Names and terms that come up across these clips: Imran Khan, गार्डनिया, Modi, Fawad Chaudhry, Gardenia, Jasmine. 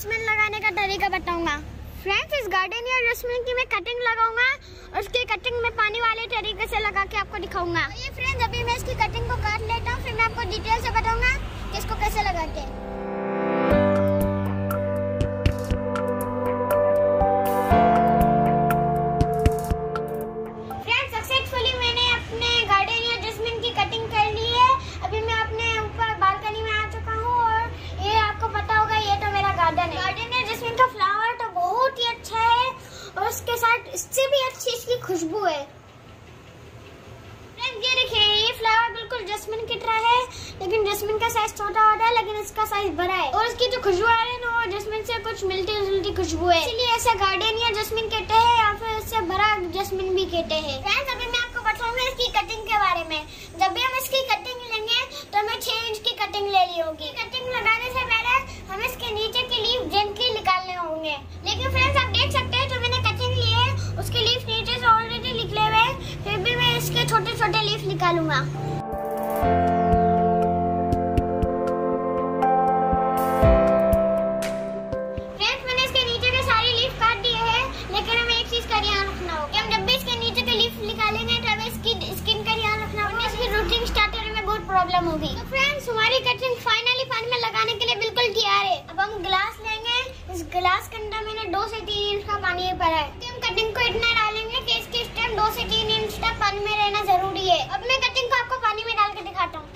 Jasmine लगाने का तरीका बताऊंगा। फ्रेंड्स, इस गार्डनिया और जैस्मिन की मैं कटिंग लगाऊंगा और उसकी कटिंग में पानी वाले तरीके से लगा के आपको दिखाऊंगा। तो ये फ्रेंड्स, अभी मैं इसकी कटिंग को काट लेता हूँ, फिर मैं आपको डिटेल से बताऊंगा कि इसको कैसे लगाते हैं। उसके साथ इससे भी अच्छी इसकी खुशबू है। फ्रेंड्स, ये देखिए, ये फ्लावर बिल्कुल जैस्मिन की तरह है, लेकिन जैस्मिन का साइज छोटा होता है लेकिन इसका साइज बड़ा है और इसकी जो खुशबू आ रही है ना, वो जैस्मिन से कुछ मिलती जुलती खुशबू है, इसलिए ऐसा गार्डनिया जैस्मिन कहते हैं या फिर इससे बड़ा जैस्मिन भी कहते हैं। फ्रेंड्स, अभी मैं आपको बताऊंगा इसकी कटिंग के बारे में। जब भी हम इसकी कटिंग लेंगे तो मैं 6 इंच की कटिंग ले ली होगी। कटिंग लगाने से पहले हमें इसके नीचे की लीफ जेंटली निकालने होंगे, लेकिन फ्रेंड्स आप देख सकते हैं जो मैंने उसके लीफ नीचे से ऑलरेडी निकले हुए हैं, फिर भी मैं इसके छोटे छोटे लीफ निकालूंगा। फ्रेंड्स, मैंने इसके नीचे के सारे लीफ काट दिए हैं, लेकिन हमें एक चीज का ध्यान रखना होगा, हम जब भी इसके नीचे के लीफ निकालेंगे तो हमें इसकी स्किन का ध्यान रखना होगा, इसकी रूटिंग स्टार्ट करने में बहुत प्रॉब्लम होगी। तो फ्रेंड्स, हमारी कटिंग फाइनली पानी में लगाने के लिए बिल्कुल तैयार है। अब हम ग्लास लेंगे, इस ग्लास के अंदर मैंने 2 से 3 इंच का पानी भरा है। कटिंग को इतना डालेंगे कि इसकी स्टेम 2 से 3 इंच तक पानी में रहना जरूरी है। अब मैं कटिंग को आपको पानी में डाल के दिखाता हूँ।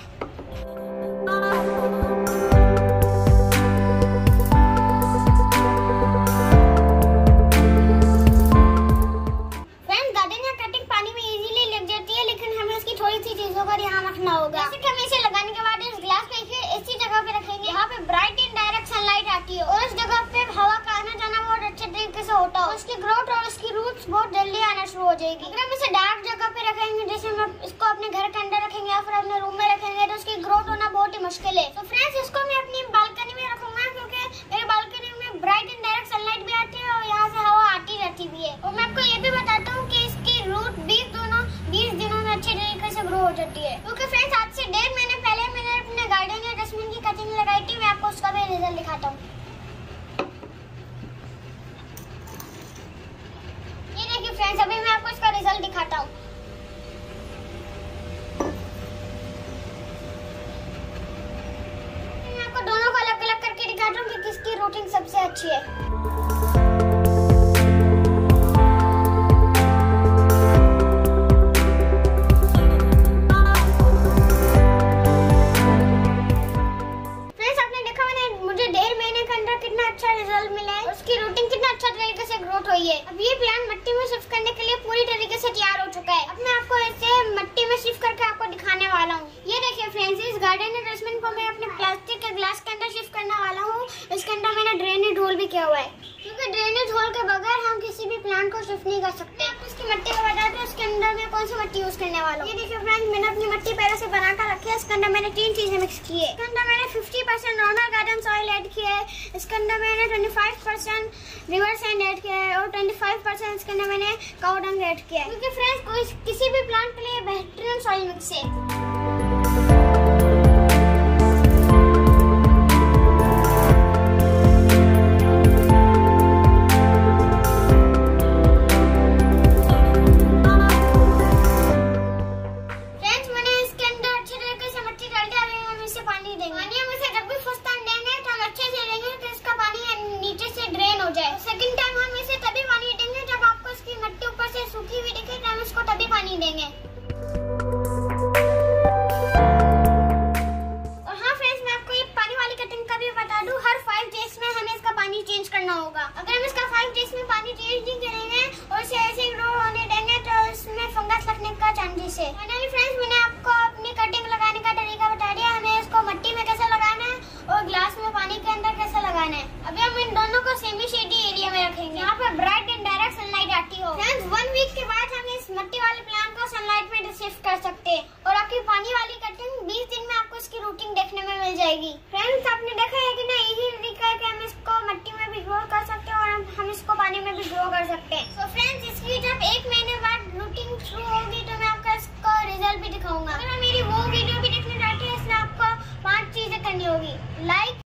फ्रेंड्स, गार्डनिया कटिंग पानी में इजीली लग जाती है, लेकिन हमें इसकी थोड़ी सी चीजों का ध्यान रखना होगा। हम इसे लगाने के बाद इस ग्लास को ऐसी जगह पे रखेंगे यहाँ पे ब्राइट एंड डायरेक्ट सनलाइट आती है और उस जगह पे हवा का आना जाना बहुत अच्छे तरीके से होता है। उसकी ग्रोथ और उसकी रूट्स बहुत जल्दी आना शुरू हो जाएगी। अगर हम इसे डार्क जगह पे रखेंगे, जैसे हम इसको अपने घर के अंदर रखेंगे या फिर अपने रूम में रखेंगे, तो उसकी ग्रोथ होना बहुत ही मुश्किल है। तो फ्रेंड्स, इसको मैं अपनी बालकनी में रखूंगा क्योंकि मेरी बालकनी में ब्राइट एंड डायरेक्ट सनलाइट भी आती है और यहाँ से हवा आती रहती भी है। और मैं आपको ये भी बताता हूँ की इसकी रूट 20 दिनों में अच्छे तरीके से ग्रो हो जाती है। क्योंकि फ्रेंड्स, आज से 1.5 महीने पहले मैंने अपने गार्डनिया जैस्मिन की कटिंग लगाई थी। मैं आपको उसका भी रिजल्ट दिखाता हूँ। ये देखिए फ्रेंड्स, अभी मैं आपको इसका रिजल्ट दिखाता हूँ। मैं आपको दोनों को अलग अलग करके दिखाता हूँ कि किसकी रूटिंग सबसे अच्छी है। अब ये प्लांट मिट्टी में शिफ्ट करने के लिए पूरी तरीके से तैयार हो चुका है। अब मैं आपको ऐसे मिट्टी में शिफ्ट करके आपको दिखाने वाला हूँ। ये देखिए फ्रेंड्स, इस गार्डनिया जैस्मिन को मैं अपने प्लास्टिक के ग्लास के अंदर शिफ्ट करने वाला हूँ। इसके अंदर मैंने ड्रेनेज होल भी किया हुआ है, क्योंकि ड्रेनेज होल के बगैर हम किसी भी प्लांट को शिफ्ट नहीं कर सकते। उसकी मिट्टी को बताते हैं उसके अंदर मैं कौन सी मिट्टी यूज करने वाला हूँ। ये देखिए फ्रेंड्स, मैंने अपनी मिट्टी पहले से बनाकर रखी है। इसके अंदर मैंने 3 चीजें मिक्स की है। इसके अंदर मैंने 50% नॉर्मल गार्डन सॉइल ऐड किया है। इसके अंदर मैंने 25% रिवर सैंड ऐड किया है और 25% इसके अंदर मैंने काऊ डंग ऐड किया है, क्योंकि फ्रेंड्स किसी भी प्लांट के लिए बेहतरीन सॉइल मिक्स है। फाइनली फ्रेंड्स, मैंने आपको अपनी कटिंग लगाने का तरीका बता दिया। हमें इसको मिट्टी में कैसे लगाना है और ग्लास में पानी के अंदर कैसे लगाना है। अभी हम इन दोनों को सेमी शेडी एरिया में रखेंगे, यहाँ पे ब्राइट एंड डायरेक्ट सनलाइट आती हो। फ्रेंड्स, 1 वीक के बाद हम इस मिट्टी वाले प्लांट को सनलाइट में शिफ्ट कर सकते हैं और आपकी पानी वाली कटिंग 20 दिन में आपको इसकी रूटिंग देखने में मिल जाएगी। फ्रेंड्स, आपने देखा है कि ना, यही तरीका है कि हम इसको मिट्टी में भी ग्रो कर सकते हैं और हम इसको पानी में भी ग्रो कर सकते हैं। तो फ्रेंड्स, इसकी जब 1 महीने बाद रूटिंग शुरू होगी तो मैं आपका इसका रिजल्ट भी दिखाऊंगा। अगर मेरी वो वीडियो भी देखना चाहते हैं, इसमें आपको 5 चीजें करनी होगी: लाइक